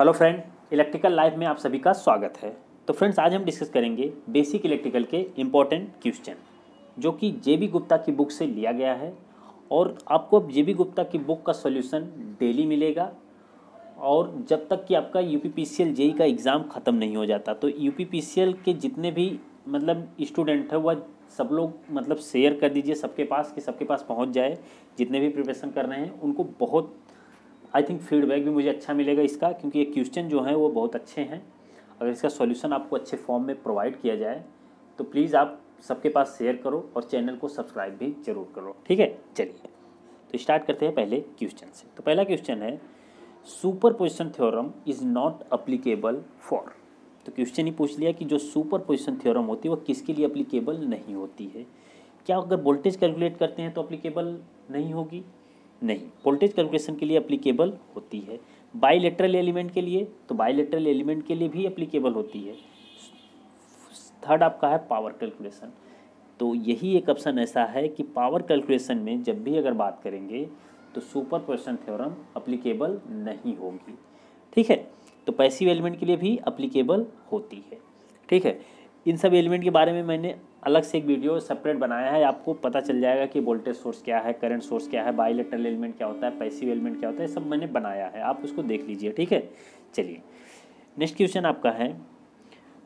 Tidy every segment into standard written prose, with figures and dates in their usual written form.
Hello friend, electrical life में आप सभी का स्वागत है। तो फ्रेंड्स, आज हम डिस्कस करेंगे बेसिक इलेक्ट्रिकल के इम्पॉर्टेंट क्वेश्चन जो कि जेबी गुप्ता की बुक से लिया गया है। और आपको अब जेबी गुप्ता की बुक का सॉल्यूशन डेली मिलेगा और जब तक कि आपका यूपीपीसीएल जेई का एग्ज़ाम ख़त्म नहीं हो जाता। तो यूपीपीसीएल के जितने भी मतलब स्टूडेंट है वह सब लोग मतलब शेयर कर दीजिए सबके पास कि सबके पास पहुँच जाए। जितने भी प्रिपरेशन कर रहे हैं उनको बहुत आई थिंक फीडबैक भी मुझे अच्छा मिलेगा इसका, क्योंकि ये क्वेश्चन जो हैं वो बहुत अच्छे हैं। अगर इसका सॉल्यूशन आपको अच्छे फॉर्म में प्रोवाइड किया जाए तो प्लीज़ आप सबके पास शेयर करो और चैनल को सब्सक्राइब भी जरूर करो, ठीक है। चलिए तो स्टार्ट करते हैं पहले क्वेश्चन से। तो पहला क्वेश्चन है superposition theorem is not applicable for. तो क्वेश्चन ही पूछ लिया कि जो सुपर पोजिशन थ्योरम होती है वो किसके लिए अप्लीकेबल नहीं होती है। क्या अगर वोल्टेज कैलकुलेट करते हैं तो अप्लीकेबल नहीं होगी? नहीं, वोल्टेज कैलकुलेशन के लिए अप्लीकेबल होती है। बाइलेटरल एलिमेंट के लिए, तो बाइलेटरल एलिमेंट के लिए भी अप्लीकेबल होती है। थर्ड आपका है पावर कैलकुलेशन। तो यही एक ऑप्शन ऐसा है कि पावर कैलकुलेशन में जब भी अगर बात करेंगे तो सुपर पोजिशन थ्योरम अप्लीकेबल नहीं होगी, ठीक है। तो पैसिव एलिमेंट के लिए भी अप्लीकेबल होती है, ठीक है। इन सब एलिमेंट के बारे में मैंने अलग से एक वीडियो सेपरेट बनाया है, आपको पता चल जाएगा कि वोल्टेज सोर्स क्या है, करंट सोर्स क्या है, बाइलेटरल एलिमेंट क्या होता है, पैसिव एलिमेंट क्या होता है, सब मैंने बनाया है, आप उसको देख लीजिए, ठीक है। चलिए नेक्स्ट क्वेश्चन आपका है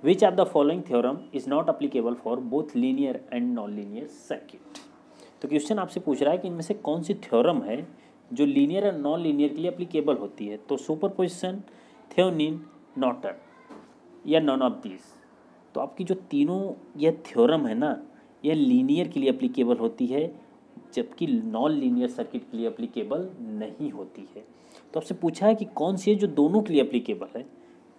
which of the following theorem is not applicable for both linear and non linear circuit. तो क्वेश्चन आपसे पूछ रहा है कि इनमें से कौन सी थ्योरम है जो लीनियर एंड नॉन लीनियर के लिए अप्लीकेबल होती है। तो सुपर पोजिशन, थेवेनिन, नॉर्टन या नॉन ऑफ दिस। तो आपकी जो तीनों यह थ्योरम है ना, यह लीनियर के लिए अप्लीकेबल होती है जबकि नॉन लीनियर सर्किट के लिए अप्लीकेबल नहीं होती है। तो आपसे पूछा है कि कौन सी है जो दोनों के लिए अप्लीकेबल है।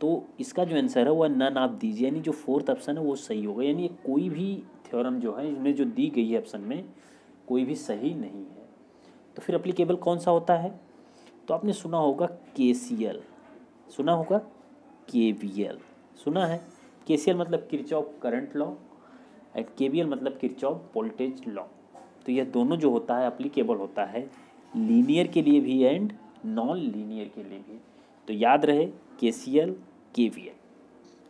तो इसका जो आंसर है वह नन ऑफ दीज, यानी जो फोर्थ ऑप्शन है वो सही होगा। यानी कोई भी थ्योरम जो है इसमें जो दी गई है ऑप्शन में कोई भी सही नहीं है। तो फिर अप्लीकेबल कौन सा होता है? तो आपने सुना होगा KCL, सुना होगा KVL, सुना है। KCL मतलब Kirchhoff current law and KVL मतलब किरचॉफ वोल्टेज लॉ। तो यह दोनों जो होता है अप्लीकेबल होता है लीनियर के लिए भी एंड नॉन लीनियर के लिए भी। तो याद रहे KCL, KVL।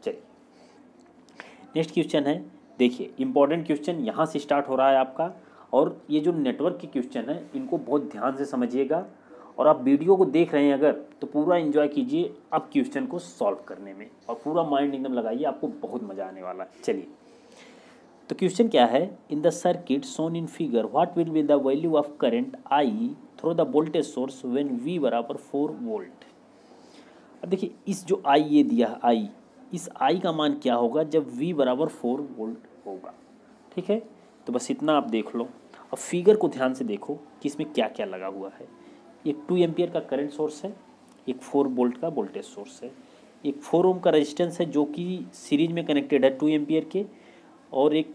चलिए नेक्स्ट क्वेश्चन है, देखिए इंपॉर्टेंट क्वेश्चन यहाँ से स्टार्ट हो रहा है आपका। और ये जो नेटवर्क के क्वेश्चन है इनको बहुत ध्यान से समझिएगा, और आप वीडियो को देख रहे हैं अगर तो पूरा एंजॉय कीजिए आप क्वेश्चन को सॉल्व करने में, और पूरा माइंड एकदम लगाइए, आपको बहुत मज़ा आने वाला है। चलिए तो क्वेश्चन क्या है, in the circuit shown in figure what will be the value of current I through the voltage source when V बराबर 4 वोल्ट। अब देखिए इस जो आई ये दिया है आई, इस आई का मान क्या होगा जब वी बराबर 4 वोल्ट होगा, ठीक है। तो बस इतना आप देख लो। अब फिगर को ध्यान से देखो कि इसमें क्या क्या लगा हुआ है। एक 2 एम्पियर का करंट सोर्स है, एक 4 वोल्ट का वोल्टेज सोर्स है, एक 4 ओम का रेजिस्टेंस है जो कि सीरीज में कनेक्टेड है 2 एम्पियर के, और एक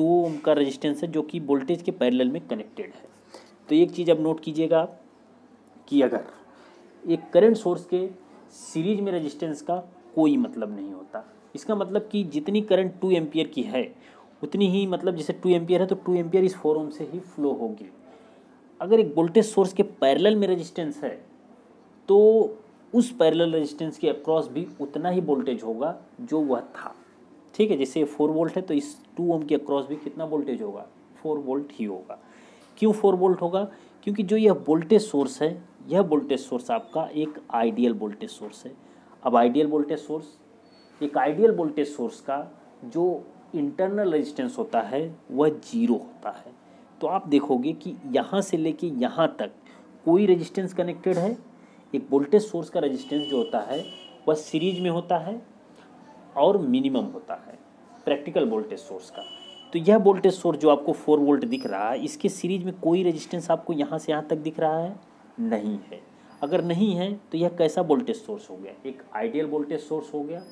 2 ओम का रेजिस्टेंस है जो कि वोल्टेज के पैरेलल में कनेक्टेड है। तो एक चीज़ अब नोट कीजिएगा कि अगर एक करंट सोर्स के सीरीज में रेजिस्टेंस का कोई मतलब नहीं होता। इसका मतलब कि जितनी करंट 2 एम्पियर की है उतनी ही मतलब जैसे 2 एम्पियर है तो 2 एम्पियर इस 4 ओम से ही फ्लो होगी। अगर एक वोल्टेज सोर्स के पैरेलल में रेजिस्टेंस है तो उस पैरेलल रेजिस्टेंस के अक्रॉस भी उतना ही वोल्टेज होगा जो वह था, ठीक है। जैसे 4 वोल्ट है तो इस 2 ओम के अक्रॉस भी कितना वोल्टेज होगा, 4 वोल्ट ही होगा। क्यों 4 वोल्ट होगा? क्योंकि जो यह वोल्टेज सोर्स है, यह वोल्टेज सोर्स आपका एक आइडियल वोल्टेज सोर्स है। अब आइडियल वोल्टेज सोर्स, एक आइडियल वोल्टेज सोर्स का जो इंटरनल रेजिस्टेंस होता है वह 0 होता है। तो आप देखोगे कि यहाँ से लेके यहाँ तक कोई रेजिस्टेंस कनेक्टेड है। एक वोल्टेज सोर्स का रेजिस्टेंस जो होता है वह सीरीज में होता है और मिनिमम होता है प्रैक्टिकल वोल्टेज सोर्स का। तो यह वोल्टेज सोर्स जो आपको 4 वोल्ट दिख रहा है इसके सीरीज में कोई रेजिस्टेंस आपको यहाँ से यहाँ तक दिख रहा है नहीं है। अगर नहीं है तो यह कैसा वोल्टेज सोर्स हो गया, एक आइडियल वोल्टेज सोर्स हो गया।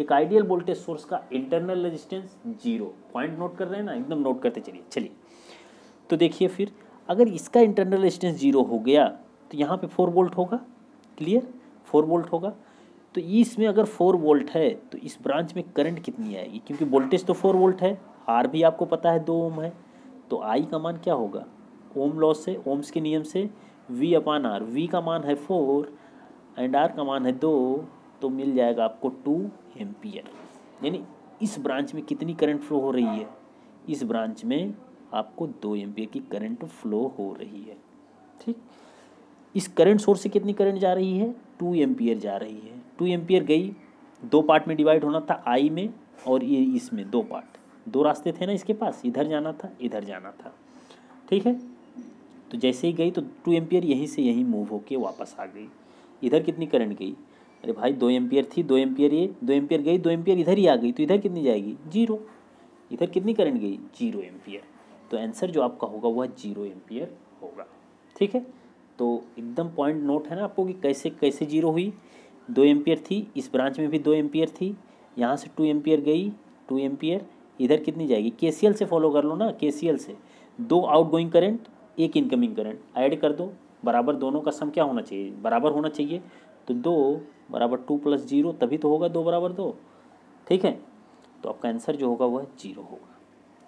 एक आइडियल वोल्टेज सोर्स का इंटरनल रेजिस्टेंस 0, पॉइंट नोट कर रहे हैं ना, एकदम नोट करते चलिए। चलिए तो देखिए फिर अगर इसका इंटरनल रेजिस्टेंस 0 हो गया तो यहाँ पे 4 वोल्ट होगा, क्लियर, 4 वोल्ट होगा। तो इसमें अगर 4 वोल्ट है तो इस ब्रांच में करंट कितनी आएगी, क्योंकि वोल्टेज तो 4 वोल्ट है, आर भी आपको पता है 2 ओम है। तो आई का मान क्या होगा, ओम लॉ से, ओम्स के नियम से V/R, V का मान है 4, एंड आर का मान है 2 तो मिल जाएगा आपको 2 एम्पियर। यानी इस ब्रांच में कितनी करंट फ्लो हो रही है, इस ब्रांच में आपको 2 एम्पियर की करंट फ्लो हो रही है। ठीक, इस करंट सोर्स से कितनी करंट जा रही है, 2 एम्पियर जा रही है। 2 एम्पियर गई, 2 पार्ट में डिवाइड होना था, आई में और ये इसमें 2 पार्ट, 2 रास्ते थे ना इसके पास, इधर जाना था इधर जाना था। ठीक है, तो जैसे ही गई तो 2 एम्पियर यहीं से यहीं मूव होके वापस आ गई। इधर कितनी करंट गई, अरे भाई 2 एम्पियर थी, 2 एम्पियर ये, 2 एम्पियर गई, 2 एम्पियर इधर ही आ गई, तो इधर कितनी जाएगी 0। इधर कितनी करंट गई 0 एम्पियर। तो आंसर जो आपका होगा वह 0 एम्पियर होगा। ठीक है, तो एकदम पॉइंट नोट है ना आपको कि कैसे कैसे 0 हुई। 2 एम्पियर थी, इस ब्रांच में भी 2 एम्पियर थी, यहाँ से 2 एम्पियर गई, 2 एम्पियर इधर कितनी जाएगी, केसीएल से फॉलो कर लो ना, केसीएल से 2 outgoing current 1 incoming current add कर दो, बराबर दोनों का सम क्या होना चाहिए, बराबर होना चाहिए। तो 2 बराबर 2 प्लस 0 तभी तो होगा 2 बराबर 2। ठीक है, तो आपका आंसर जो होगा वह 0 होगा।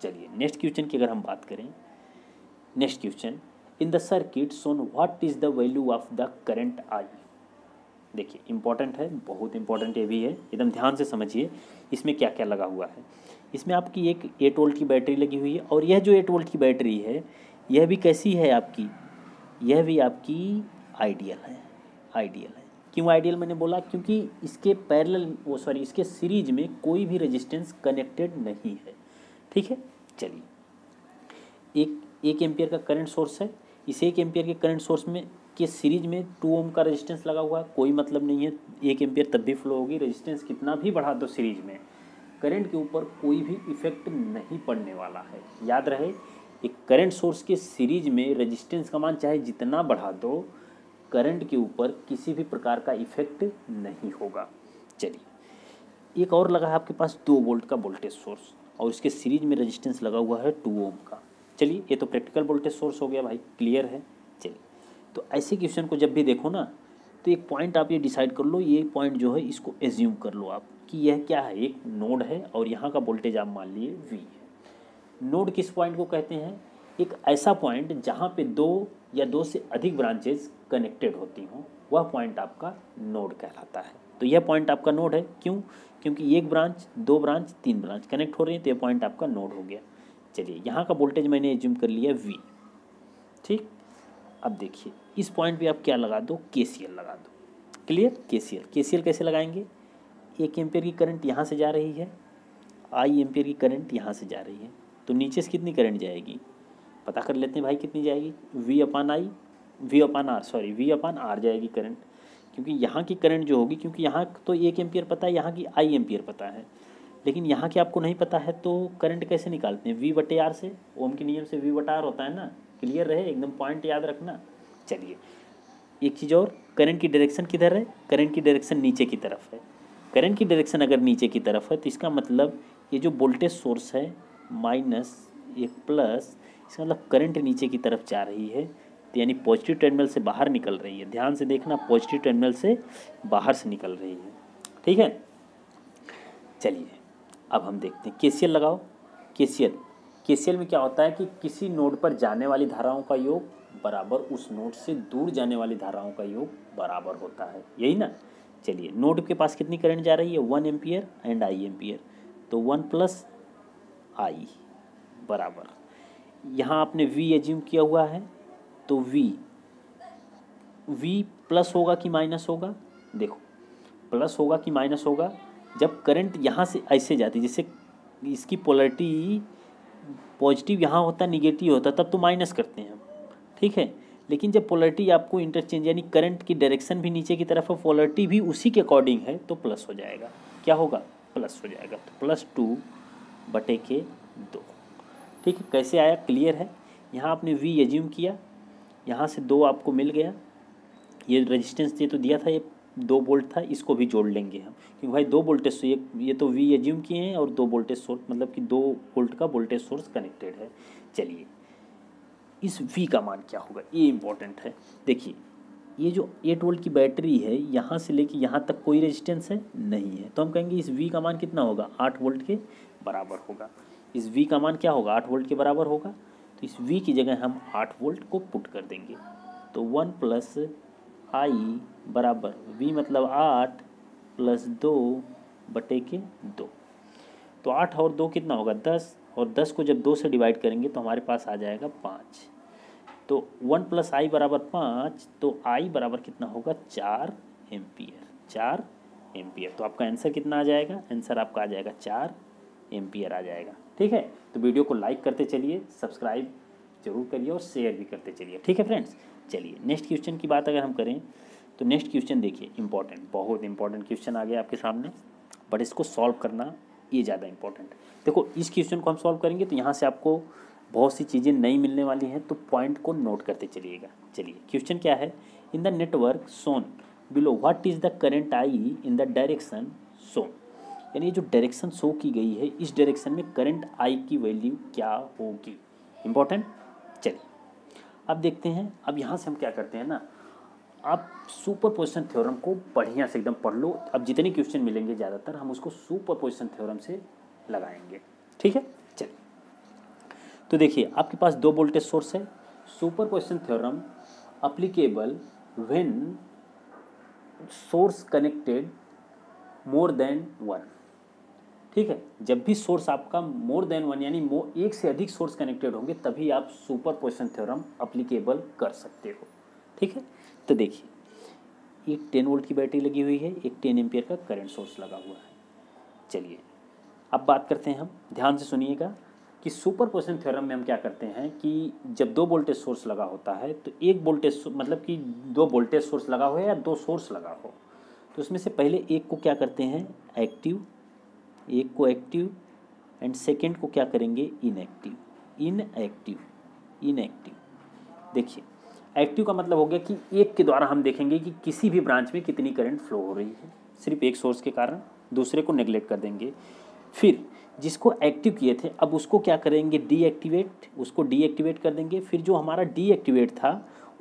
चलिए नेक्स्ट क्वेश्चन की अगर हम बात करें, next question, in the circuit shown what is the value of the current I. देखिए इंपॉर्टेंट है, बहुत इंपॉर्टेंट ये भी है, एकदम ध्यान से समझिए इसमें क्या क्या लगा हुआ है। इसमें आपकी एक 8 वोल्ट की बैटरी लगी हुई है और यह जो 8 वोल्ट की बैटरी है यह भी कैसी है आपकी, यह भी आपकी आइडियल है। आइडियल है क्यों आइडियल मैंने बोला, क्योंकि इसके पैरेलल वो सॉरी इसके सीरीज में कोई भी रेजिस्टेंस कनेक्टेड नहीं है। ठीक है, चलिए एक एम्पियर का करंट सोर्स है, इस 1 एम्पियर के करंट सोर्स में के सीरीज में 2 ओम का रेजिस्टेंस लगा हुआ है, कोई मतलब नहीं है, 1 एम्पियर तब भी फ्लो होगी, रेजिस्टेंस कितना भी बढ़ा दो सीरीज में, करंट के ऊपर कोई भी इफेक्ट नहीं पड़ने वाला है। याद रहे एक करंट सोर्स के सीरीज में रेजिस्टेंस का मान चाहे जितना बढ़ा दो, करंट के ऊपर किसी भी प्रकार का इफेक्ट नहीं होगा। चलिए एक और लगा है आपके पास 2 वोल्ट का वोल्टेज सोर्स और इसके सीरीज में रेजिस्टेंस लगा हुआ है 2 ओम का। चलिए ये तो प्रैक्टिकल वोल्टेज सोर्स हो गया भाई, क्लियर है। चलिए तो ऐसे क्वेश्चन को जब भी देखो ना तो एक पॉइंट आप ये डिसाइड कर लो, ये पॉइंट जो है इसको एज्यूम कर लो आप कि यह क्या है, एक नोड है और यहाँ का वोल्टेज आप मान लिए V है। नोड किस पॉइंट को कहते हैं, एक ऐसा पॉइंट जहाँ पे 2 या 2 से अधिक ब्रांचेज कनेक्टेड होती हों, वह पॉइंट आपका नोड कहलाता है। तो यह पॉइंट आपका नोड है, क्यों, क्योंकि 1 ब्रांच 2 ब्रांच 3 ब्रांच कनेक्ट हो रही है, तो यह पॉइंट आपका नोड हो गया। चलिए यहाँ का वोल्टेज मैंने एज्यूम कर लिया V। ठीक, अब देखिए इस पॉइंट पे आप क्या लगा दो, केसीएल लगा दो। क्लियर, केसीएल कैसे लगाएंगे, 1 एम्पियर की करंट यहाँ से जा रही है, I एम्पियर की करंट यहाँ से जा रही है, तो नीचे से कितनी करंट जाएगी, पता कर लेते हैं भाई कितनी जाएगी, V अपॉन आर जाएगी करंट, क्योंकि यहाँ की करंट जो होगी, क्योंकि यहाँ तो 1 एम्पियर पता है, यहाँ की I एम्पियर पता है, लेकिन यहाँ की आपको नहीं पता है, तो करंट कैसे निकालते हैं, V/R से, ओम के नियम से V/R होता है ना। क्लियर रहे, एकदम पॉइंट याद रखना। चलिए एक चीज़ और, करंट की डायरेक्शन किधर है, करंट की डायरेक्शन नीचे की तरफ है। करंट की डायरेक्शन अगर नीचे की तरफ है तो इसका मतलब ये जो वोल्टेज सोर्स है -1 प्लस, इसका मतलब करंट नीचे की तरफ जा रही है, तो यानी पॉजिटिव टर्मिनल से बाहर निकल रही है। ध्यान से देखना, पॉजिटिव टर्मिनल से बाहर से निकल रही है। ठीक है, चलिए अब हम देखते हैं केसीएल लगाओ। केसीएल में क्या होता है कि किसी नोड पर जाने वाली धाराओं का योग बराबर उस नोड से दूर जाने वाली धाराओं का योग बराबर होता है, यही ना। चलिए नोड के पास कितनी करंट जा रही है, 1 एम्पियर एंड I एम्पियर, तो 1 प्लस I बराबर, यहाँ आपने V एज्यूम किया हुआ है, तो V प्लस होगा कि माइनस होगा, देखो प्लस होगा कि माइनस होगा, जब करंट यहाँ से ऐसे जाती, जैसे इसकी पोलैरिटी पॉजिटिव यहाँ होता निगेटिव होता तब तो माइनस करते हैं हम। ठीक है, लेकिन जब पोलैरिटी आपको इंटरचेंज यानी करंट की डायरेक्शन भी नीचे की तरफ है, पोलैरिटी भी उसी के अकॉर्डिंग है, तो प्लस हो जाएगा, क्या होगा प्लस हो जाएगा, तो +2/2। ठीक है, कैसे आया क्लियर है, यहाँ आपने V एज्यूम किया, यहाँ से 2 आपको मिल गया, ये रेजिस्टेंस ये तो दिया था, ये 2 वोल्ट था, इसको भी जोड़ लेंगे हम, क्योंकि भाई 2 वोल्टेज ये तो V एज्यूम किए हैं और 2 वोल्टेज सोर्स मतलब कि 2 वोल्ट का वोल्टेज सोर्स कनेक्टेड है। चलिए इस V का मान क्या होगा, ये इम्पोर्टेंट है। देखिए ये जो 8 वोल्ट की बैटरी है, यहाँ से लेके यहाँ तक कोई रेजिस्टेंस है नहीं है, तो हम कहेंगे इस V का मान कितना होगा, 8 वोल्ट के बराबर होगा। इस V का मान क्या होगा, 8 वोल्ट के बराबर होगा, तो इस V की जगह हम 8 वोल्ट को पुट कर देंगे, तो 1 प्लस आई बराबर वी मतलब 8 प्लस 2 बटे के 2। तो 8 और 2 कितना होगा 10, और 10 को जब 2 से डिवाइड करेंगे तो हमारे पास आ जाएगा 5। तो 1 प्लस आई बराबर 5, तो आई बराबर कितना होगा 4 एम्पियर, 4 एम्पियर। तो आपका आंसर कितना आ जाएगा, आंसर आपका आ जाएगा 4 एम्पियर आ जाएगा। ठीक है, तो वीडियो को लाइक करते चलिए, सब्सक्राइब जरूर करिए और शेयर भी करते चलिए। ठीक है फ्रेंड्स, चलिए नेक्स्ट क्वेश्चन की बात अगर हम करें तो नेक्स्ट क्वेश्चन देखिए इंपॉर्टेंट, बहुत इंपॉर्टेंट क्वेश्चन आ गया आपके सामने, बट इसको सॉल्व करना ये ज़्यादा इंपॉर्टेंट। देखो इस क्वेश्चन को हम सॉल्व करेंगे तो यहाँ से आपको बहुत सी चीज़ें नई मिलने वाली हैं, तो पॉइंट को नोट करते चलिएगा। चलिए क्वेश्चन क्या है, in the network shown below what is the current I in the direction shown, यानी जो डायरेक्शन शो की गई है इस डायरेक्शन में करंट आई की वैल्यू क्या होगी, इम्पोर्टेंट। चलिए अब देखते हैं, अब यहाँ से हम क्या करते हैं ना, आप सुपर पोजिशन थ्योरम को बढ़िया से एकदम पढ़ लो। अब जितने क्वेश्चन मिलेंगे ज़्यादातर हम उसको सुपर पोजिशन थ्योरम से लगाएंगे। ठीक है, चलिए तो देखिए आपके पास 2 वोल्टेज सोर्स है। Superposition theorem applicable when source connected more than 1। ठीक है, जब भी सोर्स आपका मोर देन 1 यानी एक से अधिक सोर्स कनेक्टेड होंगे तभी आप सुपर पोजिशन थ्योरम अप्लीकेबल कर सकते हो। ठीक है, तो देखिए एक 10 वोल्ट की बैटरी लगी हुई है, एक 10 एम्पियर का करंट सोर्स लगा हुआ है। चलिए अब बात करते हैं, हम ध्यान से सुनिएगा कि सुपर पोजिशन थ्योरम में हम क्या करते हैं कि जब 2 वोल्टेज सोर्स लगा होता है तो एक वोल्टेज मतलब कि 2 वोल्टेज सोर्स लगा हो या 2 सोर्स लगा हो तो उसमें से पहले एक को क्या करते हैं एक्टिव, एक को एक्टिव एंड सेकंड को क्या करेंगे इनएक्टिव, इनएक्टिव, इनएक्टिव। देखिए एक्टिव का मतलब हो गया कि एक के द्वारा हम देखेंगे कि किसी भी ब्रांच में कितनी करंट फ्लो हो रही है सिर्फ एक सोर्स के कारण, दूसरे को नेगलेक्ट कर देंगे। फिर जिसको एक्टिव किए थे अब उसको क्या करेंगे डीएक्टिवेट, उसको डीएक्टिवेट कर देंगे। फिर जो हमारा डीएक्टिवेट था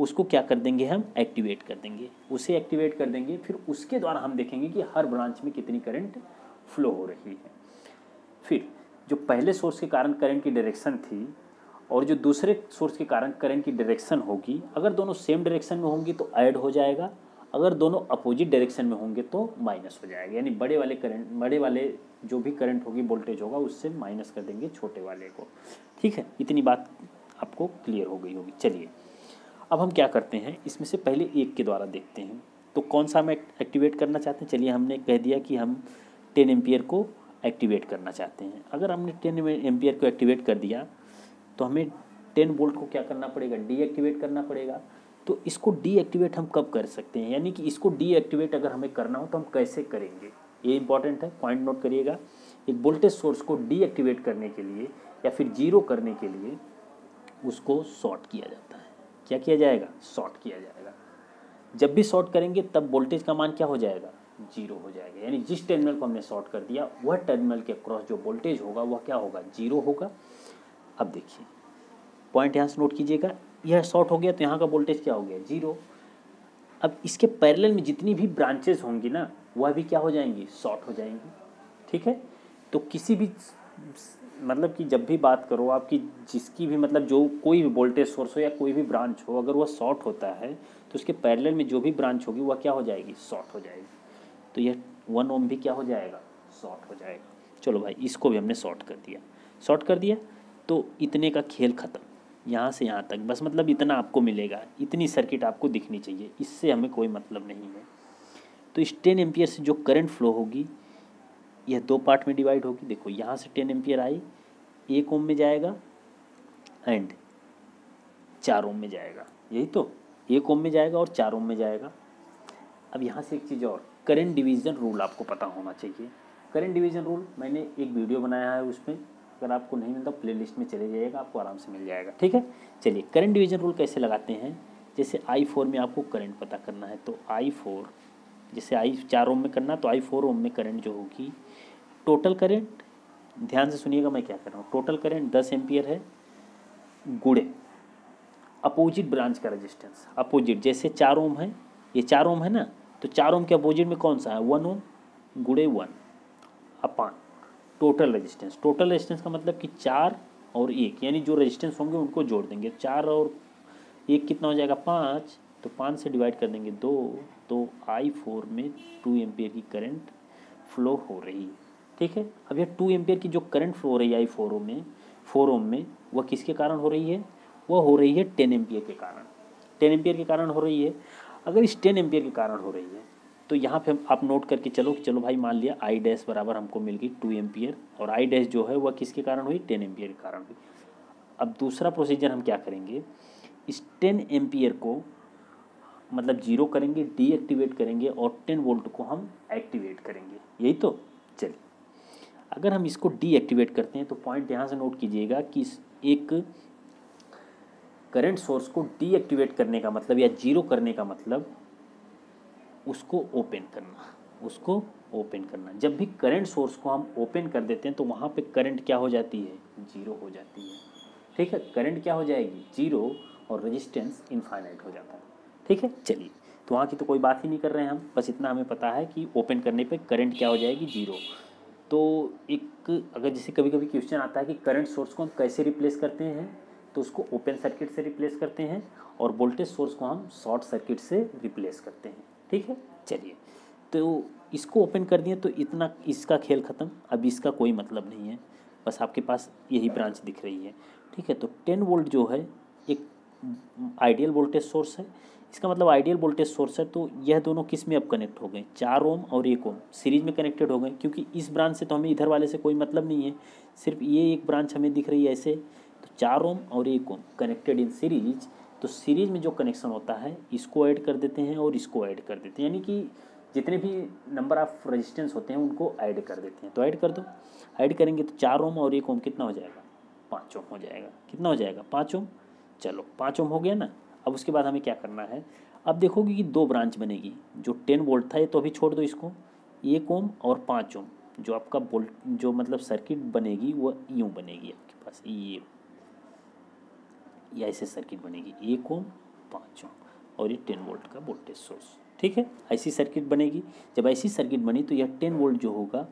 उसको क्या कर देंगे हम एक्टिवेट कर देंगे, उसे एक्टिवेट कर देंगे। फिर उसके द्वारा हम देखेंगे कि हर ब्रांच में कितनी करंट फ्लो हो रही है। फिर जो पहले सोर्स के कारण करंट की डायरेक्शन थी और जो दूसरे सोर्स के कारण करंट की डायरेक्शन होगी, अगर दोनों सेम डायरेक्शन में होंगी तो ऐड हो जाएगा, अगर दोनों अपोजिट डायरेक्शन में होंगे तो माइनस हो जाएगा। यानी बड़े वाले करंट, बड़े वाले जो भी करंट होगी वोल्टेज होगा उससे माइनस कर देंगे छोटे वाले को। ठीक है, इतनी बात आपको क्लियर हो गई होगी। चलिए अब हम क्या करते हैं, इसमें से पहले एक के द्वारा देखते हैं तो कौन सा हम एक्टिवेट करना चाहते हैं। चलिए हमने कह दिया कि हम 10 एम्पियर को एक्टिवेट करना चाहते हैं। अगर हमने 10 एम्पियर को एक्टिवेट कर दिया तो हमें 10 वोल्ट को क्या करना पड़ेगा डीएक्टिवेट करना पड़ेगा। तो इसको डीएक्टिवेट हम कब कर सकते हैं, यानी कि इसको डीएक्टिवेट अगर हमें करना हो तो हम कैसे करेंगे, ये इंपॉर्टेंट है, पॉइंट नोट करिएगा। एक वोल्टेज सोर्स को डीएक्टिवेट करने के लिए या फिर जीरो करने के लिए उसको शॉर्ट किया जाता है। क्या किया जाएगा, शॉर्ट किया जाएगा। जब भी शॉर्ट करेंगे तब वोल्टेज का मान क्या हो जाएगा जीरो हो जाएगा, यानी जिस टर्मिनल को हमने शॉर्ट कर दिया वह टर्मिनल के क्रॉस जो वोल्टेज होगा वह क्या होगा जीरो होगा। अब देखिए पॉइंट यहाँ से नोट कीजिएगा, यह शॉर्ट हो गया तो यहाँ का वोल्टेज क्या हो गया जीरो। अब इसके पैरेलल में जितनी भी ब्रांचेज होंगी ना वह भी क्या हो जाएंगी शॉर्ट हो जाएंगी। ठीक है, तो किसी भी मतलब कि जब भी बात करो आपकी जिसकी भी मतलब जो कोई भी वोल्टेज सोर्स हो या कोई भी ब्रांच हो अगर वह शॉर्ट होता है तो उसके पैरेलल में जो भी ब्रांच होगी वह क्या हो जाएगी शॉर्ट हो जाएगी। तो यह 1 ओम भी क्या हो जाएगा शॉर्ट हो जाएगा। चलो भाई इसको भी हमने शॉर्ट कर दिया, शॉर्ट कर दिया तो इतने का खेल ख़त्म, यहाँ से यहाँ तक बस मतलब इतना आपको मिलेगा, इतनी सर्किट आपको दिखनी चाहिए, इससे हमें कोई मतलब नहीं है। तो इस 10 एम्पियर से जो करंट फ्लो होगी यह 2 पार्ट में डिवाइड होगी। देखो यहाँ से 10 एम्पियर आई 1 ओम में जाएगा एंड 4 ओम में जाएगा, यही तो 1 ओम में जाएगा और 4 ओम में जाएगा। अब यहाँ से एक चीज़ और, करंट डिवीज़न रूल आपको पता होना चाहिए। करंट डिवीज़न रूल मैंने एक वीडियो बनाया है, उसमें अगर आपको नहीं मिलता प्लेलिस्ट में चले जाइएगा, आपको आराम से मिल जाएगा। ठीक है, चलिए करंट डिवीज़न रूल कैसे लगाते हैं, जैसे I4 में आपको करंट पता करना है तो I4 जैसे I 4 ओम में करना तो I 4 ओम में करंट जो होगी टोटल करंट, ध्यान से सुनिएगा मैं क्या कर रहा हूँ, टोटल करंट 10 एम्पियर है गुड़े अपोजिट ब्रांच का रजिस्टेंस, अपोजिट जैसे 4 ओम है, ये 4 ओम है ना तो 4 ओम के अपोजिट में कौन सा है 1 ओम गुड़े 1 upon total resistance. Total resistance का मतलब कि 4 और 1 यानी जो रेजिस्टेंस होंगे उनको जोड़ देंगे, 4 और 1 कितना हो जाएगा 5 तो 5 से डिवाइड कर देंगे 2, तो I4 में 2 एम्पियर की करंट फ्लो हो रही है। ठीक है, अब यह 2 एम्पियर की जो करंट फ्लो हो रही है I4 ओम में वह किसके कारण हो रही है? वह हो रही है 10 एम्पियर के कारण। 10 एम्पियर के कारण हो रही है। अगर इस 10 एम्पियर के कारण हो रही है तो यहाँ पे आप नोट करके चलो कि चलो भाई मान लिया I डैश बराबर हमको मिल गई 2 एम्पियर और I डैश जो है वह किसके कारण हुई? 10 एम्पियर के कारण हुई। अब दूसरा प्रोसीजर हम क्या करेंगे, इस 10 एम्पियर को मतलब जीरो करेंगे, डीएक्टिवेट करेंगे और 10 वोल्ट को हम एक्टिवेट करेंगे। यही तो, चलिए अगर हम इसको डीएक्टिवेट करते हैं तो पॉइंट यहाँ से नोट कीजिएगा कि इस एक करंट सोर्स को डीएक्टिवेट करने का मतलब या जीरो करने का मतलब उसको ओपन करना, जब भी करंट सोर्स को हम ओपन कर देते हैं तो वहाँ पे करंट क्या हो जाती है? जीरो हो जाती है। ठीक है, करंट क्या हो जाएगी? जीरो, और रेजिस्टेंस इनफाइनाइट हो जाता है। ठीक है, चलिए तो वहाँ की तो कोई बात ही नहीं कर रहे हैं हम, बस इतना हमें पता है कि ओपन करने पे करंट क्या हो जाएगी? जीरो। तो एक अगर जैसे कभी कभी क्वेश्चन आता है कि करंट सोर्स को हम कैसे रिप्लेस करते हैं, तो उसको ओपन सर्किट से रिप्लेस करते हैं और वोल्टेज सोर्स को हम शॉर्ट सर्किट से रिप्लेस करते हैं। ठीक है, चलिए तो इसको ओपन कर दिए तो इतना इसका खेल ख़त्म, अब इसका कोई मतलब नहीं है, बस आपके पास यही ब्रांच दिख रही है। ठीक है, तो 10 वोल्ट जो है एक आइडियल वोल्टेज सोर्स है, इसका मतलब आइडियल वोल्टेज सोर्स है। तो यह दोनों किस में अब कनेक्ट हो गए? 4 ओम और 1 ओम सीरीज़ में कनेक्टेड हो गए, क्योंकि इस ब्रांच से तो हमें इधर वाले से कोई मतलब नहीं है, सिर्फ ये एक ब्रांच हमें दिख रही है ऐसे। तो 4 ओम और 1 ओम कनेक्टेड इन सीरीज, तो सीरीज़ में जो कनेक्शन होता है इसको ऐड कर देते हैं और इसको ऐड कर देते हैं, यानी कि जितने भी नंबर ऑफ रेजिस्टेंस होते हैं उनको ऐड कर देते हैं। तो ऐड कर दो, ऐड करेंगे तो 4 ओम और 1 ओम कितना हो जाएगा? 5 ओम हो जाएगा। कितना हो जाएगा? 5 ओम। चलो 5 ओम हो गया ना। अब उसके बाद हमें क्या करना है, अब देखोगे कि 2 ब्रांच बनेगी। जो 10 वोल्ट था ये तो अभी छोड़ दो, इसको 1 ओम और 5 ओम जो आपका जो मतलब सर्किट बनेगी वह यूँ बनेगी आपके पास, ये ऐसे सर्किट बनेगी, 1 ओम 5 ओम और ये 10 वोल्ट का वोल्टेज सोर्स। ठीक है, ऐसी सर्किट बनेगी। जब ऐसी सर्किट बनी तो यह 10 वोल्ट जो होगा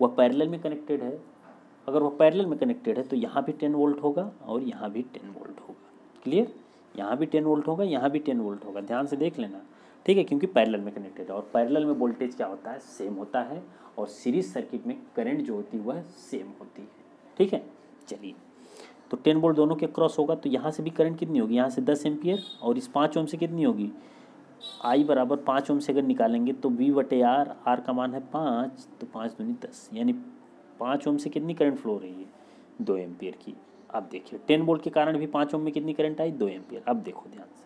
वह पैरेलल में कनेक्टेड है, अगर वह पैरेलल में कनेक्टेड है तो यहाँ भी 10 वोल्ट होगा और यहाँ भी 10 वोल्ट होगा। क्लियर, यहाँ भी 10 वोल्ट होगा, यहाँ भी 10 वोल्ट होगा, ध्यान से देख लेना। ठीक है, क्योंकि पैरेलल में कनेक्टेड है और पैरेलल में वोल्टेज क्या होता है? सेम होता है, और सीरीज सर्किट में करंट जो होती है वह सेम होती है। ठीक है, चलिए तो 10 वोल्ट दोनों के क्रॉस होगा, तो यहाँ से भी करंट कितनी होगी? यहाँ से 10 एम्पियर और इस 5 ओम से कितनी होगी? I बराबर 5 ओम से अगर निकालेंगे तो V/R का मान है 5, तो 5×2=10, यानी 5 ओम से कितनी करंट फ्लो हो रही है? 2 एम्पियर की। अब देखिए 10 वोल्ट के कारण भी 5 ओम में कितनी करंट आई? 2 एम्पियर। अब देखो ध्यान से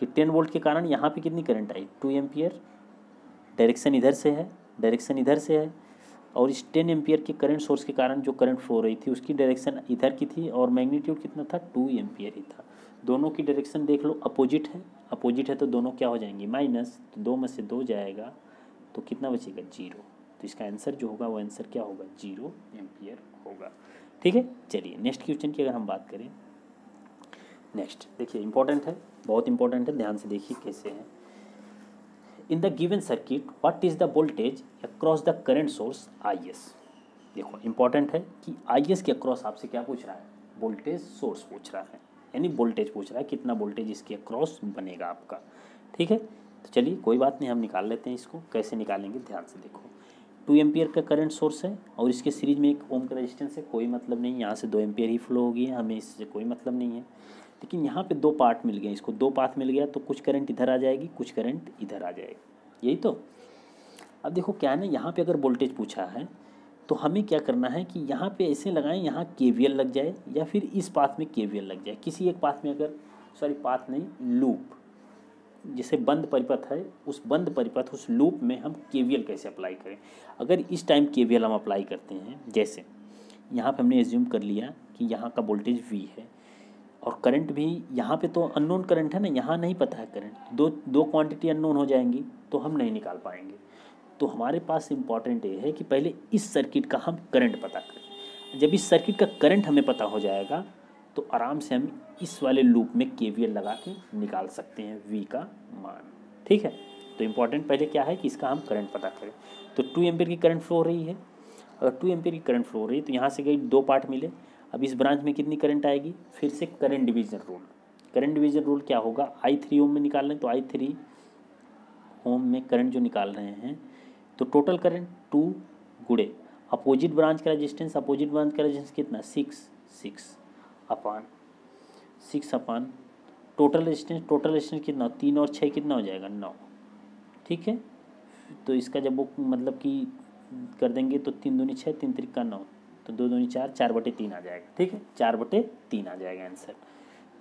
कि 10 वोल्ट के कारण यहाँ पे कितनी करंट आई? 2 एम्पियर। डायरेक्शन इधर से है, डायरेक्शन इधर से है, और इस 10 एम्पियर के करंट सोर्स के कारण जो करंट फ्लो हो रही थी उसकी डायरेक्शन इधर की थी और मैग्नीट्यूड कितना था? 2 एम्पियर ही था। दोनों की डायरेक्शन देख लो, अपोजिट है, अपोजिट है तो दोनों क्या हो जाएंगी? माइनस। तो 2 में से 2 जाएगा तो कितना बचेगा? 0। तो इसका आंसर जो होगा वो आंसर क्या होगा? 0 एम्पियर होगा। ठीक है, चलिए नेक्स्ट क्वेश्चन की अगर हम बात करें, नेक्स्ट देखिए इंपॉर्टेंट है, बहुत इंपॉर्टेंट है, ध्यान से देखिए कैसे है। In the given circuit what is the voltage across the current source IS। देखो इंपॉर्टेंट है कि IS के अक्रॉस आपसे क्या पूछ रहा है? वोल्टेज सोर्स पूछ रहा है, यानी वोल्टेज पूछ रहा है कितना वोल्टेज इसके अक्रॉस बनेगा आपका। ठीक है, तो चलिए कोई बात नहीं, हम निकाल लेते हैं इसको। कैसे निकालेंगे, ध्यान से देखो। 2 एम्पियर का करंट सोर्स है और इसके सीरीज में 1 ओम का रेजिस्टेंस है, कोई मतलब नहीं, यहाँ से 2 एम्पियर ही फ्लो होगी, हमें इससे कोई मतलब नहीं है। लेकिन यहाँ पे 2 पार्ट मिल गए, इसको 2 पाथ मिल गया, तो कुछ करंट इधर आ जाएगी, कुछ करंट इधर आ जाएगी। यही तो, अब देखो क्या है ना, यहाँ पे अगर वोल्टेज पूछा है तो हमें क्या करना है कि यहाँ पे ऐसे लगाएं, यहाँ KVL लग जाए या फिर इस पाथ में KVL लग जाए, किसी एक पाथ में, अगर सॉरी पाथ नहीं, लूप, जैसे बंद परिपथ है, उस बंद परिपथ, उस लूप में हम KVL कैसे अप्लाई करें। अगर इस टाइम KVL हम अप्लाई करते हैं, जैसे यहाँ पर हमने एज्यूम कर लिया कि यहाँ का वोल्टेज V है और करंट भी यहाँ पे तो अननोन करंट है ना, यहाँ नहीं पता है करंट, दो क्वांटिटी अननोन हो जाएंगी तो हम नहीं निकाल पाएंगे। तो हमारे पास इम्पॉर्टेंट ये है कि पहले इस सर्किट का हम करंट पता करें। जब इस सर्किट का करंट हमें पता हो जाएगा तो आराम से हम इस वाले लूप में KVL लगा के निकाल सकते हैं V का मान। ठीक है, तो इम्पॉर्टेंट पहले क्या है कि इसका हम करंट पता करें। तो 2 एम्पियर की करंट फ्लो हो रही है, अगर 2 एम्पियर की करंट फ्लो हो रही है तो यहाँ से गई 2 पार्ट मिले, अब इस ब्रांच में कितनी करंट आएगी? फिर से current division rule, current division rule क्या होगा, I3 ओम में निकाल रहे हैं तो I3 ओम में करंट जो निकाल रहे हैं तो टोटल करंट 2 गुड़े अपोजिट ब्रांच का रेजिस्टेंस, अपोजिट ब्रांच का रेजिस्टेंस कितना 6 upon total resistance, total resistance कितना 3 और 6 कितना हो जाएगा 9। ठीक है, तो इसका जब वो मतलब कि कर देंगे तो 3 दूनी 6 3 त्रिक का 9 तो 2 दूनी 4 4/3 आ जाएगा। ठीक है, 4/3 आ जाएगा आंसर।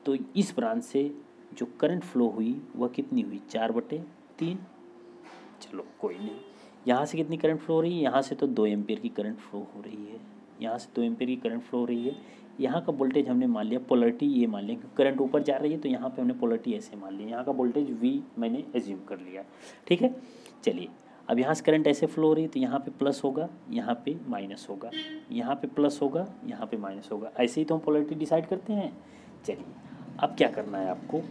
तो इस ब्रांच से जो करंट फ्लो हुई वह कितनी हुई 4/3। चलो कोई नहीं, यहाँ से कितनी करंट फ्लो हो रही है, यहाँ से तो 2 एम्पियर की करंट फ्लो हो रही है, यहाँ से 2 एम्पियर की करंट फ्लो हो रही है। यहाँ का वोल्टेज हमने मान लिया पोलरिटी ये मान लिया, करंट ऊपर जा रही है तो यहाँ पे हमने पोलरिटी ऐसे मान लिया, यहाँ का वोल्टेज V मैंने एज्यूम कर लिया। ठीक है, चलिए अब यहाँ से करंट ऐसे फ्लो हो रही है तो यहाँ पे प्लस होगा, यहाँ पे माइनस होगा, यहाँ पे प्लस होगा, यहाँ पे माइनस होगा, ऐसे ही तो हम पोलरिटी डिसाइड करते हैं। चलिए अब क्या करना है आपको,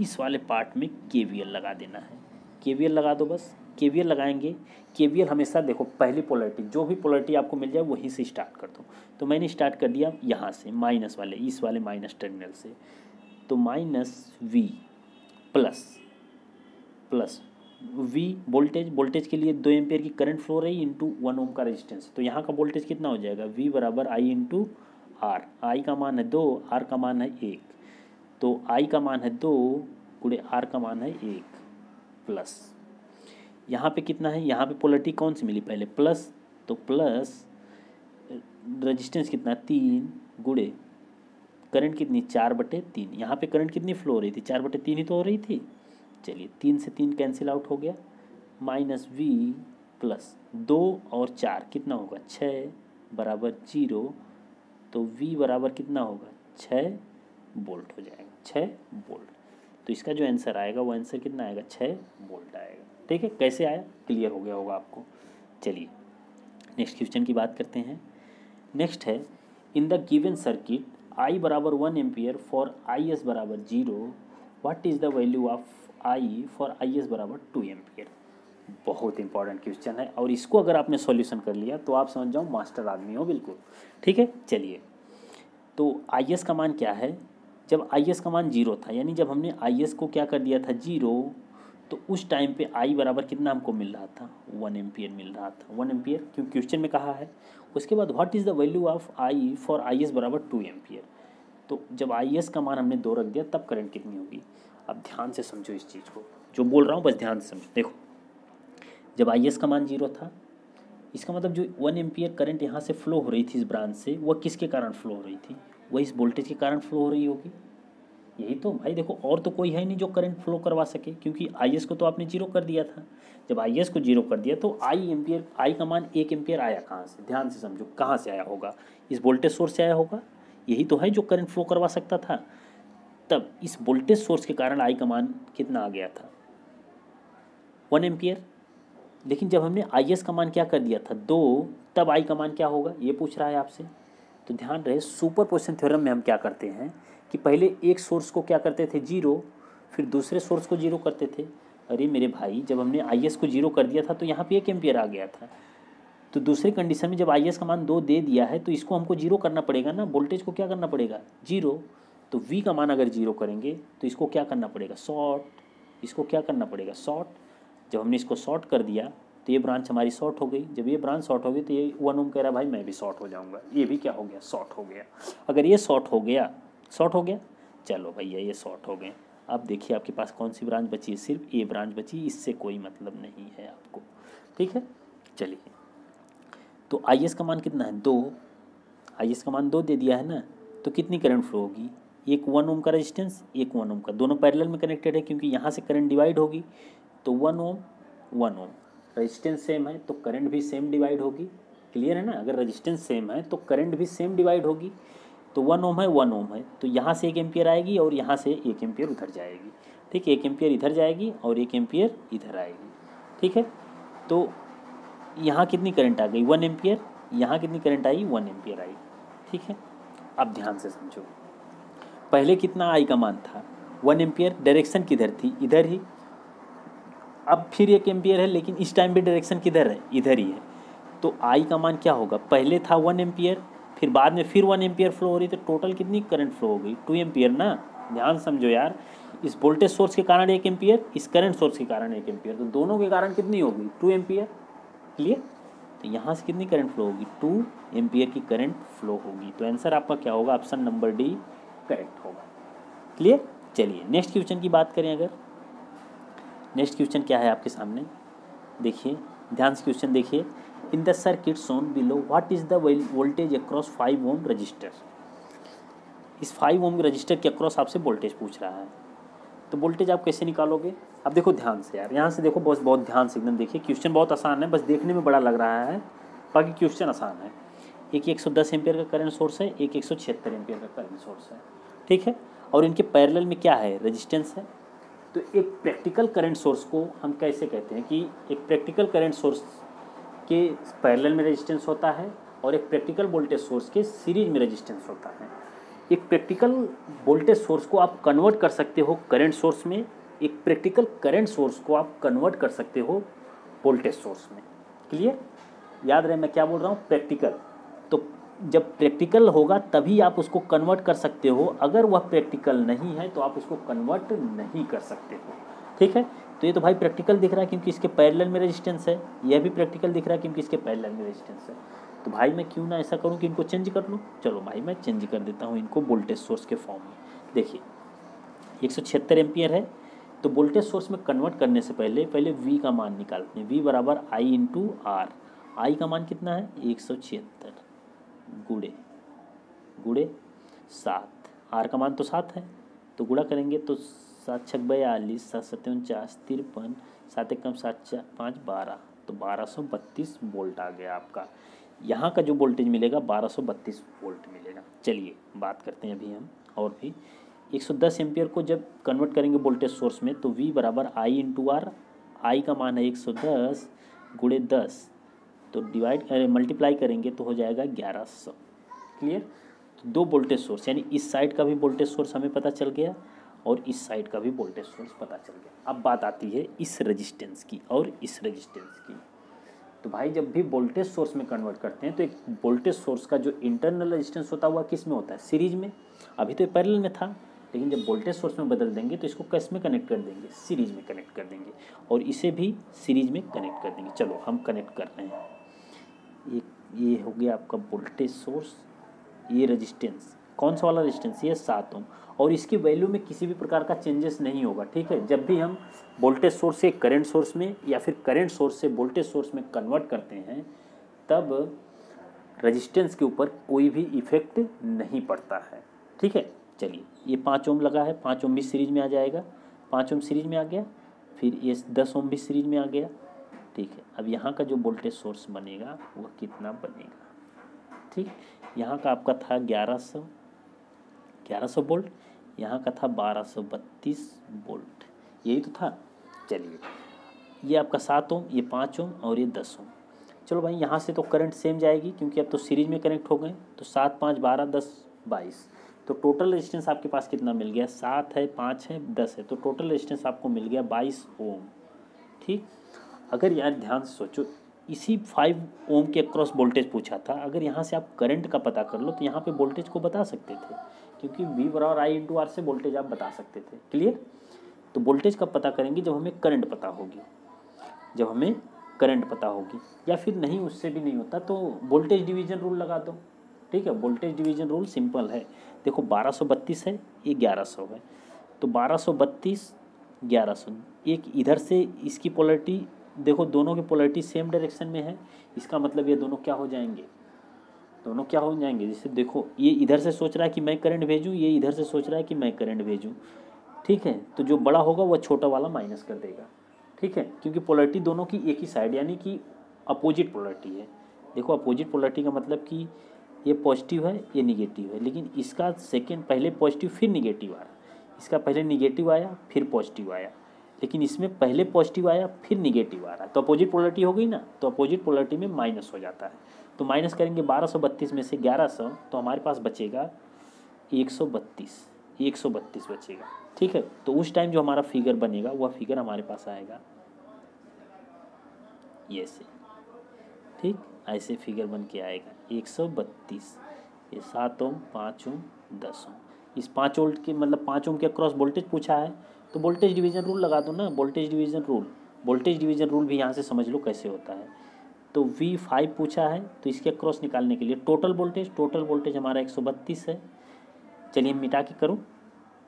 इस वाले पार्ट में KVL लगा देना है। KVL लगा दो बस, KVL लगाएंगे। KVL हमेशा देखो पहली पोलरिटी जो भी पोलरिटी आपको मिल जाए वहीं से स्टार्ट कर दो। तो मैंने स्टार्ट कर दिया यहाँ से माइनस वाले, इस वाले माइनस टर्मिनल से, तो -V plus V voltage, voltage के लिए 2 एम्पियर की करंट फ्लो रही इंटू 1 ओम का रेजिस्टेंस, तो यहाँ का वोल्टेज कितना हो जाएगा V बराबर I इंटू आर, I का मान है 2, R का मान है 1, तो I का मान है 2 गुणे R का मान है 1 प्लस, यहाँ पे कितना है, यहाँ पे पोलरिटी कौन सी मिली पहले प्लस, तो प्लस रेजिस्टेंस कितना 3 गुणे करंट कितनी 4/3, यहाँ पे करंट कितनी फ्लो हो रही थी 4/3 ही तो हो रही थी। चलिए 3 से 3 कैंसिल आउट हो गया, -V प्लस 2 और 4 कितना होगा 6 बराबर 0, तो V बराबर कितना होगा 6 वोल्ट हो जाएगा, 6 वोल्ट। तो इसका जो आंसर आएगा वो आंसर कितना आएगा 6 वोल्ट आएगा। ठीक है, कैसे आया क्लियर हो गया होगा आपको। चलिए नेक्स्ट क्वेश्चन की बात करते हैं। नेक्स्ट है in the given circuit I बराबर 1 एम्पियर फॉर IS बराबर 0 what is the value of I for IS बराबर 2 एम्पियर। बहुत इंपॉर्टेंट क्वेश्चन है और इसको अगर आपने सॉल्यूशन कर लिया तो आप समझ जाओ मास्टर आदमी हो बिल्कुल। ठीक है, चलिए तो IS का मान क्या है, जब IS का मान 0 था यानी जब हमने IS को क्या कर दिया था 0, तो उस टाइम पे I बराबर कितना हमको मिल रहा था 1 एम्पियर मिल रहा था, 1 एम्पियर क्योंकि क्वेश्चन में कहा है। उसके बाद what is the value of I for IS बराबर 2 एम्पियर, तो जब IS का मान हमने 2 रख दिया तब करंट कितनी होगी। अब ध्यान से समझो इस चीज़ को, जो बोल रहा हूँ बस ध्यान से समझो। देखो जब IS का मान 0 था, इसका मतलब जो 1 एम्पियर करंट यहाँ से फ्लो हो रही थी इस ब्रांच से, वह किसके कारण फ्लो हो रही थी, वह इस वोल्टेज के कारण फ्लो हो रही होगी। यही तो भाई देखो, और तो कोई है नहीं जो करंट फ्लो करवा सके, क्योंकि IS को तो आपने 0 कर दिया था। जब IS को 0 कर दिया तो I का मान 1 एम्पियर आया कहाँ से, ध्यान से समझो कहाँ से आया होगा, इस वोल्टेज सोर्स से आया होगा। यही तो है जो करंट फ्लो करवा सकता था, तब इस वोल्टेज सोर्स के कारण I का मान कितना आ गया था 1 एम्पियर। लेकिन जब हमने IS का मान क्या कर दिया था 2, तब I का मान क्या होगा ये पूछ रहा है आपसे। तो ध्यान रहे सुपर पोजिशन थ्योरम में हम क्या करते हैं कि पहले एक सोर्स को क्या करते थे 0, फिर दूसरे सोर्स को 0 करते थे। अरे मेरे भाई जब हमने IS को 0 कर दिया था तो यहाँ पे 1 एम्पियर आ गया था, तो दूसरे कंडीशन में जब IS का मान 2 दे दिया है तो इसको हमको 0 करना पड़ेगा ना, वोल्टेज को क्या करना पड़ेगा 0। तो V का मान अगर 0 करेंगे तो इसको क्या करना पड़ेगा शॉर्ट, इसको क्या करना पड़ेगा शॉर्ट। जब हमने इसको शॉर्ट कर दिया तो ये ब्रांच हमारी शॉर्ट हो गई, जब ये ब्रांच शॉर्ट हो गई तो ये 1 ओम कह रहा भाई मैं भी शॉर्ट हो जाऊंगा, ये भी क्या हो गया शॉर्ट हो गया। अगर ये शॉर्ट हो गया चलो भैया ये शॉर्ट हो गए। अब देखिए आपके पास कौन सी ब्रांच बची है, सिर्फ ये ब्रांच बची, इससे कोई मतलब नहीं है आपको। ठीक है, चलिए तो IS का मान कितना है 2, IS का मान 2 दे दिया है ना, तो कितनी करंट फ्लो होगी, 1 ओम का रेजिस्टेंस 1 ओम का, दोनों पैरेलल में कनेक्टेड है क्योंकि यहाँ से करंट डिवाइड होगी, तो 1 ओम 1 ओम रेजिस्टेंस सेम है तो करंट भी सेम डिवाइड होगी। क्लियर है ना, अगर रेजिस्टेंस सेम है तो करंट भी सेम डिवाइड होगी, तो 1 ओम है तो यहाँ से 1 एम्पियर आएगी और यहाँ से 1 एम्पियर उधर जाएगी। ठीक है, 1 एम्पियर इधर जाएगी और 1 एम्पियर इधर आएगी। ठीक है, तो यहाँ कितनी करंट आ गई 1 एम्पियर, यहाँ कितनी करंट आई 1 एम्पियर आई। ठीक है, अब ध्यान से समझो पहले कितना I का मान था 1 एम्पियर, डायरेक्शन किधर थी इधर ही। अब फिर 1 एम्पियर है लेकिन इस टाइम भी डायरेक्शन किधर है इधर ही है, तो I का मान क्या होगा, पहले था 1 एम्पियर फिर बाद में फिर 1 एम्पियर फ्लो हो रही, तो टोटल कितनी करंट फ्लो हो गई 2 एम्पियर ना। ध्यान समझो यार, इस वोल्टेज सोर्स के कारण 1 एम्पियर, इस करंट सोर्स के कारण 1 एम्पियर, तो दोनों के कारण कितनी होगी 2 एम्पियर। क्लियर, तो यहाँ से कितनी करंट फ्लो होगी 2 एम्पियर की करंट फ्लो होगी। तो आंसर आपका क्या होगा, ऑप्शन नंबर डी करेक्ट होगा। क्लियर, चलिए नेक्स्ट क्वेश्चन की बात करें। अगर नेक्स्ट क्वेश्चन क्या है आपके सामने, देखिए ध्यान से क्वेश्चन देखिए। In the circuit shown below what is the voltage across 5 ohm resistor. इस 5 ओम रजिस्टर के अक्रॉस आपसे वोल्टेज पूछ रहा है, तो वोल्टेज आप कैसे निकालोगे। अब देखो ध्यान से यार, यहाँ से देखो बस बहुत ध्यान से एकदम देखिए। क्वेश्चन बहुत आसान है, बस देखने में बड़ा लग रहा है, बाकी क्वेश्चन आसान है। एक 110 एम्पियर का करंट सोर्स है, एक 176 एम्पियर का करंट सोर्स है, ठीक है। और इनके पैरेलल में क्या है, रेजिस्टेंस है। तो एक प्रैक्टिकल करंट सोर्स को हम कैसे कहते हैं कि एक प्रैक्टिकल करंट सोर्स के पैरेलल में रेजिस्टेंस होता है और एक प्रैक्टिकल वोल्टेज सोर्स के सीरीज में रेजिस्टेंस होता है। एक प्रैक्टिकल वोल्टेज सोर्स को आप कन्वर्ट कर सकते हो करंट सोर्स में, एक प्रैक्टिकल करंट सोर्स को आप कन्वर्ट कर सकते हो वोल्टेज सोर्स में। क्लियर, याद रहे मैं क्या बोल रहा हूँ, प्रैक्टिकल। तो जब प्रैक्टिकल होगा तभी आप उसको कन्वर्ट कर सकते हो, अगर वह प्रैक्टिकल नहीं है तो आप उसको कन्वर्ट नहीं कर सकते हो, ठीक है। तो ये तो भाई प्रैक्टिकल दिख रहा है क्योंकि इसके पैरेलल में रेजिस्टेंस है, यह भी प्रैक्टिकल दिख रहा है क्योंकि इसके पैरेलल में रेजिस्टेंस है। तो भाई मैं क्यों ना ऐसा करूं कि इनको चेंज कर लूँ। चलो भाई मैं चेंज कर देता हूँ इनको वोल्टेज सोर्स के फॉर्म में। देखिए 176 एम्पियर है, तो वोल्टेज सोर्स में कन्वर्ट करने से पहले वी का मान निकालते हैं। वी बराबर आई इंटू आर। आई का मान कितना है 176 गुड़े 7। आर का मान तो 7 है, तो गुड़ा करेंगे तो 7 6 42, 7 7 49, 53, 7 1 7 4 5 12, तो 1232 वोल्ट आ गया आपका। यहाँ का जो वोल्टेज मिलेगा 1232 वोल्ट मिलेगा। चलिए बात करते हैं अभी हम और भी। 110 एम्पियर को जब कन्वर्ट करेंगे वोल्टेज सोर्स में तो V बराबर आई इंटू आर। आई का मान है 110 गुड़े 10, तो डिवाइड मल्टीप्लाई करेंगे तो हो जाएगा 1100। क्लियर, तो दो वोल्टेज सोर्स यानी इस साइड का भी वोल्टेज सोर्स हमें पता चल गया और इस साइड का भी वोल्टेज सोर्स पता चल गया। अब बात आती है इस रेजिस्टेंस की और इस रेजिस्टेंस की। तो भाई जब भी वोल्टेज सोर्स में कन्वर्ट करते हैं तो एक वोल्टेज सोर्स का जो इंटरनल रेजिस्टेंस होता हुआ किस में होता है, सीरीज में। अभी तो ये पैरेलल में था, लेकिन जब वोल्टेज सोर्स में बदल देंगे तो इसको किस में कनेक्ट कर देंगे, सीरीज में कनेक्ट कर देंगे, और इसे भी सीरीज में कनेक्ट कर देंगे। चलो हम कनेक्ट कर रहे हैं। ये हो गया आपका वोल्टेज सोर्स, ये रजिस्टेंस कौन सा वाला रजिस्टेंस, ये 7 ओम, और इसकी वैल्यू में किसी भी प्रकार का चेंजेस नहीं होगा, ठीक है। जब भी हम वोल्टेज सोर्स से करंट सोर्स में या फिर करंट सोर्स से वोल्टेज सोर्स में कन्वर्ट करते हैं तब रजिस्टेंस के ऊपर कोई भी इफेक्ट नहीं पड़ता है, ठीक है। चलिए ये 5 ओम लगा है, 5 ओम भी सीरीज में आ जाएगा, 5 ओम सीरीज में आ गया, फिर ये 10 ओम भी सीरीज में आ गया, ठीक है। अब यहाँ का जो वोल्टेज सोर्स बनेगा वह कितना बनेगा, ठीक। यहाँ का आपका था 1100 वोल्ट, यहाँ का था 1232 वोल्ट, यही तो था। चलिए ये आपका 7 ओम, ये 5 ओम और ये 10 ओम। चलो भाई यहाँ से तो करंट सेम जाएगी क्योंकि अब तो सीरीज में कनेक्ट हो गए, तो 7 5 12 10 22, तो टोटल रेजिस्टेंस आपके पास कितना मिल गया, 7 है 5 है 10 है, तो टोटल रेजिस्टेंस आपको मिल गया 22 ओम, ठीक। अगर यार ध्यान से सोचो, इसी 5 ओम के अक्रॉस वोल्टेज पूछा था, अगर यहाँ से आप करंट का पता कर लो तो यहाँ पे वोल्टेज को बता सकते थे क्योंकि V बराबर I इंटू आर से वोल्टेज आप बता सकते थे। क्लियर, तो वोल्टेज का पता करेंगे जब हमें करंट पता होगी, जब हमें करंट पता होगी, या फिर नहीं उससे भी नहीं होता तो वोल्टेज डिवीजन रूल लगा दो, ठीक है। वोल्टेज डिवीजन रूल सिंपल है, देखो 1232 है, ये 1100 है, तो 1232 1100, एक इधर से इसकी पोलरिटी देखो, दोनों की पोलरिटी सेम डायरेक्शन में है, इसका मतलब ये दोनों क्या हो जाएंगे, दोनों क्या हो जाएंगे। जैसे देखो ये इधर से सोच रहा है कि मैं करंट भेजूं, ये इधर से सोच रहा है कि मैं करंट भेजूं, ठीक है। तो जो बड़ा होगा वह छोटा वाला माइनस कर देगा, ठीक है, क्योंकि पोलरिटी दोनों की एक ही साइड यानी कि अपोजिट पोलरिटी है। देखो अपोजिट पोलरिटी का मतलब कि ये पॉजिटिव है ये निगेटिव है, लेकिन इसका सेकेंड पहले पॉजिटिव फिर निगेटिव आया, इसका पहले निगेटिव आया फिर पॉजिटिव आया, लेकिन इसमें पहले पॉजिटिव आया फिर निगेटिव आ रहा है, तो अपोजिट पोलरिटी हो गई ना, तो अपोजिट पोलरिटी में माइनस हो जाता है। तो माइनस करेंगे 1232 में से 1100, तो हमारे पास बचेगा 132 बचेगा, ठीक है। तो उस टाइम जो हमारा फिगर बनेगा वह फिगर हमारे पास आएगा ये से, ठीक, ऐसे फिगर बन के आएगा 132, ये 7 ओम 5 ओम 10 ओम। इस 5 वोल्ट के मतलब 5 ओम के क्रॉस वोल्टेज पूछा है, तो वोल्टेज डिवीजन रूल लगा दो ना। वोल्टेज डिवीजन रूल भी यहाँ से समझ लो कैसे होता है। तो V5 पूछा है, तो इसके क्रॉस निकालने के लिए टोटल वोल्टेज हमारा 132 है। चलिए मिटा के करूँ,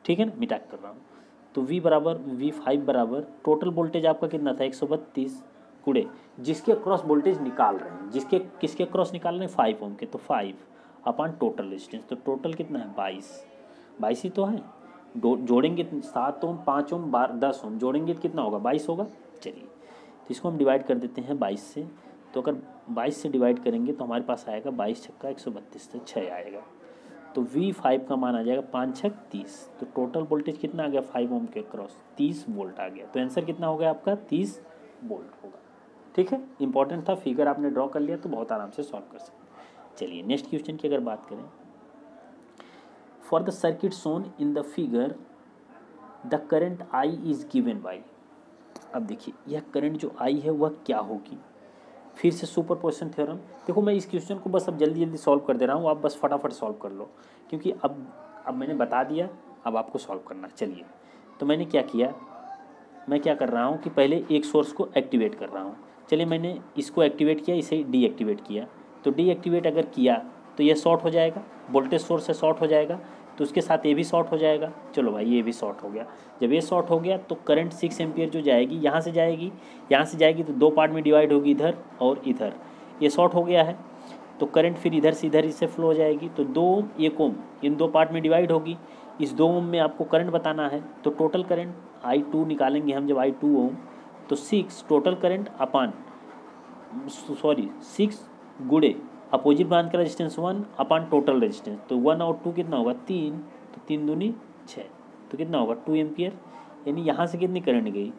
ठीक है ना, मिटा के कर रहा हूँ। तो V5 बराबर टोटल वोल्टेज आपका कितना था 132 गुणे जिसके क्रॉस वोल्टेज निकाल रहे हैं, जिसके किसके क्रॉस निकाल रहे हैं 5 ओम के, तो 5 अपॉन टोटल रेजिस्टेंस। तो टोटल कितना है 22 ही तो है। जोड़ेंगे 7 ओम 5 ओम 10 ओम जोड़ेंगे तो कितना होगा 22 होगा। चलिए तो इसको हम डिवाइड कर देते हैं 22 से। तो अगर 22 से डिवाइड करेंगे तो हमारे पास आएगा 22 छक्का 132 से 6 आएगा। तो V5 का मान आ जाएगा 5 छक्का 30। तो टोटल वोल्टेज कितना आ गया 5 ओम के क्रॉस 30 वोल्ट आ गया। तो आंसर कितना हो गया आपका 30 वोल्ट होगा। ठीक है, इंपॉर्टेंट था, फिगर आपने ड्रॉ कर लिया तो बहुत आराम से सॉल्व कर सकते। चलिए नेक्स्ट क्वेश्चन की अगर बात करें, for the circuit shown in the figure the current I is given by. अब देखिए यह करंट जो I है वह क्या होगी, फिर से सुपरपोजिशन थ्योरम। देखो मैं इस क्वेश्चन को बस अब जल्दी जल्दी सॉल्व कर दे रहा हूँ, आप बस फटाफट सॉल्व कर लो, क्योंकि अब मैंने बता दिया, अब आपको सॉल्व करना। चलिए तो मैंने क्या किया, मैं क्या कर रहा हूँ कि पहले एक सोर्स को एक्टिवेट कर रहा हूँ। चलिए मैंने इसको एक्टिवेट किया, इसे डीएक्टिवेट किया। तो डीएक्टिवेट अगर किया तो यह शॉर्ट हो जाएगा, वोल्टेज सोर्स से शॉर्ट हो जाएगा, तो उसके साथ ये भी शॉर्ट हो जाएगा। चलो भाई ये भी शॉर्ट हो गया। जब ये शॉर्ट हो गया तो करंट 6 एम्पियर जो जाएगी यहाँ से जाएगी तो 2 पार्ट में डिवाइड होगी, इधर और इधर। ये शॉर्ट हो गया है तो करंट फिर इधर से इधर इससे फ्लो हो जाएगी। तो 2 ओम 1 ओम इन 2 पार्ट में डिवाइड होगी। इस 2 ओम में आपको करंट बताना है, तो टोटल करंट I2 निकालेंगे हम। जब I2 ओम तो 6 टोटल करंट अपान 6 गुणे अपोजिट ब्रांच का रेजिस्टेंस 1 अपान टोटल रेजिस्टेंस। तो 1 और 2 कितना होगा 3, तो 3 दूनी 6, तो कितना होगा 2 एम्पियर। यानी यहाँ से कितनी करंट गई,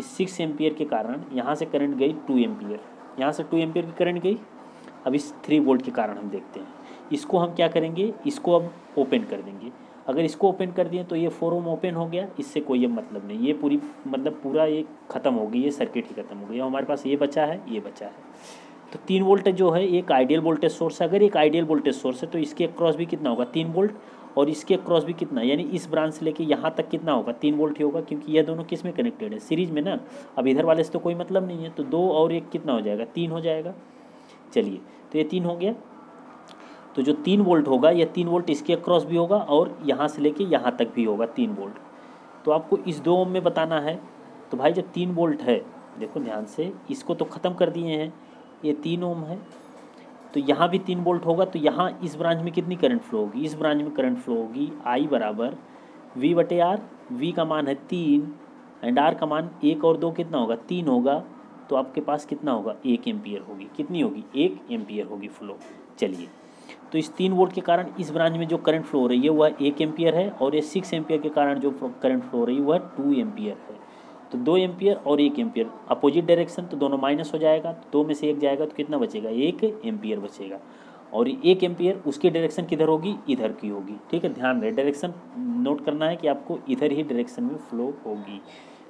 इस 6 एम्पियर के कारण यहाँ से करंट गई 2 एम्पियर, यहाँ से 2 एम्पियर की करंट गई। अब इस 3 वोल्ट के कारण हम देखते हैं, इसको हम क्या करेंगे, इसको अब ओपन कर देंगे। अगर इसको ओपन कर दिए तो ये 4 ओम ओपन हो गया, इससे कोई अब मतलब नहीं, ये पूरी मतलब पूरा ये ख़त्म हो गई, ये सर्किट ही खत्म हो गई। हमारे पास ये बचा है, ये बचा है। तो 3 वोल्ट जो है एक आइडियल वोल्टेज सोर्स है। अगर एक आइडियल वोल्टेज सोर्स है तो इसके क्रॉस भी कितना होगा 3 वोल्ट, और इसके क्रॉस भी कितना, यानी इस ब्रांच से लेके यहाँ तक कितना होगा 3 वोल्ट ही होगा, क्योंकि यह दोनों किस में कनेक्टेड है, सीरीज में ना। अब इधर वाले से तो कोई मतलब नहीं है, तो 2 और 1 कितना हो जाएगा 3 हो जाएगा। चलिए तो ये 3 हो गया। तो जो 3 वोल्ट होगा यह 3 वोल्ट इसके क्रॉस भी होगा और यहाँ से लेके यहाँ तक भी होगा 3 वोल्ट। तो आपको इस 2 ओम में बताना है। तो भाई जब 3 वोल्ट है, देखो ध्यान से, इसको तो ख़त्म कर दिए हैं, ये 3 ओम है तो यहाँ भी 3 वोल्ट होगा। तो यहाँ इस ब्रांच में कितनी करंट फ्लो होगी, इस ब्रांच में करंट फ्लो होगी I बराबर V/R। V का मान है 3 एंड R का मान 1 और 2 कितना होगा 3 होगा। तो आपके पास कितना होगा 1 एम्पियर होगी, कितनी होगी 1 एम्पियर होगी फ्लो। चलिए तो इस 3 वोल्ट के कारण इस ब्रांच में जो करंट फ्लो हो रही है वह 1 एम्पियर है, और ये 6 एम्पियर के कारण जो करंट फ्लो हो रही है वह 2 एम्पियर है। तो 2 एम्पियर और 1 एम्पियर अपोजिट डायरेक्शन, तो दोनों माइनस हो जाएगा, तो 2 में से 1 जाएगा तो कितना बचेगा 1 एम्पियर बचेगा। और 1 एम्पियर उसकी डायरेक्शन किधर होगी, इधर की होगी। ठीक है, ध्यान रहे डायरेक्शन नोट करना है कि आपको इधर ही डायरेक्शन में फ्लो होगी।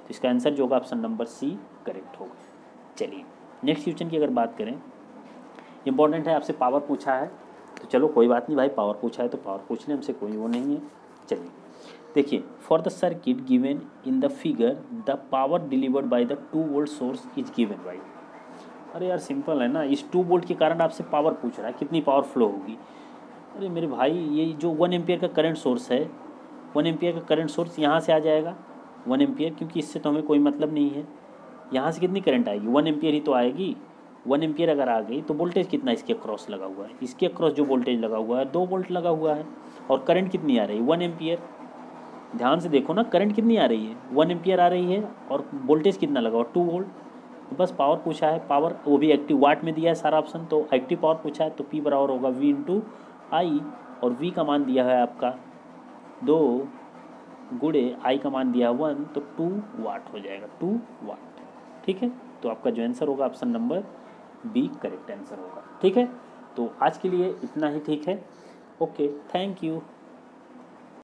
तो इसका आंसर जो होगा ऑप्शन नंबर C करेक्ट होगा। चलिए नेक्स्ट क्वेश्चन की अगर बात करें, इंपॉर्टेंट है, आपसे पावर पूछा है, तो चलो कोई बात नहीं भाई, पावर पूछा है तो पावर पूछने हमसे कोई वो नहीं है। चलिए देखिए, for the circuit given in the figure the power delivered by the 2 volt source is given by. अरे यार सिंपल है ना, इस 2 वोल्ट के कारण आपसे पावर पूछ रहा है, कितनी पावर फ्लो होगी। अरे मेरे भाई ये जो 1 एम्पियर का करंट सोर्स है, 1 एम्पियर का करंट सोर्स यहाँ से आ जाएगा 1 एम्पियर, क्योंकि इससे तो हमें कोई मतलब नहीं है। यहाँ से कितनी करंट आएगी 1 एम्पियर ही तो आएगी। 1 एम्पियर अगर आ गई तो वोल्टेज कितना इसके क्रॉस लगा हुआ है, इसके क्रॉस जो वोल्टेज लगा हुआ है 2 वोल्ट लगा हुआ है, और करंट कितनी आ रही है 1 एम्पियर। ध्यान से देखो ना, करंट कितनी आ रही है 1 एम्पियर आ रही है, और वोल्टेज कितना लगा हुआ 2 वोल्ट। तो बस पावर पूछा है, पावर वो भी एक्टिव वाट में दिया है सारा ऑप्शन, तो एक्टिव पावर पूछा है। तो P बराबर होगा V/I, और V का मान दिया है आपका 2 गुणे I का मान दिया है 1, तो 2 वाट हो जाएगा 2 वाट। ठीक है, तो आपका जो आंसर होगा option number B correct answer होगा। ठीक है, तो आज के लिए इतना ही। ठीक है, ओके, थैंक यू।